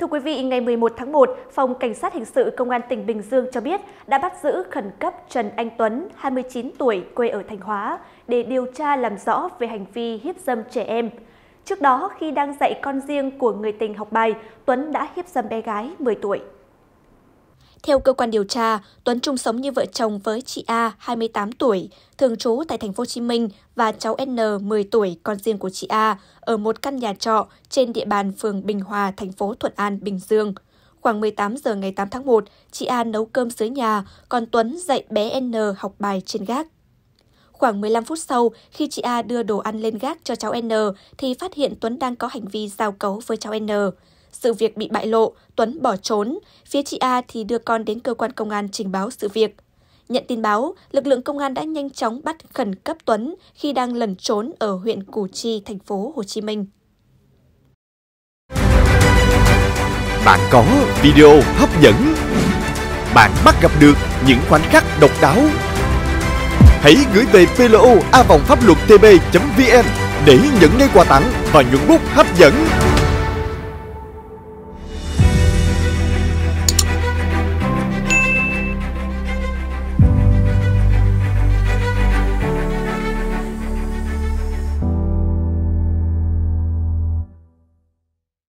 Thưa quý vị, ngày 11 tháng 1, Phòng Cảnh sát Hình sự Công an tỉnh Bình Dương cho biết đã bắt giữ khẩn cấp Trần Anh Tuấn, 29 tuổi, quê ở Thanh Hóa, để điều tra làm rõ về hành vi hiếp dâm trẻ em. Trước đó, khi đang dạy con riêng của người tình học bài, Tuấn đã hiếp dâm bé gái 10 tuổi. Theo cơ quan điều tra, Tuấn chung sống như vợ chồng với chị A, 28 tuổi, thường trú tại thành phố Hồ Chí Minh và cháu N, 10 tuổi, con riêng của chị A, ở một căn nhà trọ trên địa bàn phường Bình Hòa, thành phố Thuận An, Bình Dương. Khoảng 18 giờ ngày 8 tháng 1, chị A nấu cơm dưới nhà, còn Tuấn dạy bé N học bài trên gác. Khoảng 15 phút sau, khi chị A đưa đồ ăn lên gác cho cháu N, thì phát hiện Tuấn đang có hành vi giao cấu với cháu N. Sự việc bị bại lộ, Tuấn bỏ trốn, phía chị A thì đưa con đến cơ quan công an trình báo sự việc. Nhận tin báo, lực lượng công an đã nhanh chóng bắt khẩn cấp Tuấn khi đang lẩn trốn ở huyện Củ Chi, thành phố Hồ Chí Minh. Bạn có video hấp dẫn, bạn bắt gặp được những khoảnh khắc độc đáo. Hãy gửi về phapluattp.vn để nhận ngay quà tặng và nhuận bút hấp dẫn.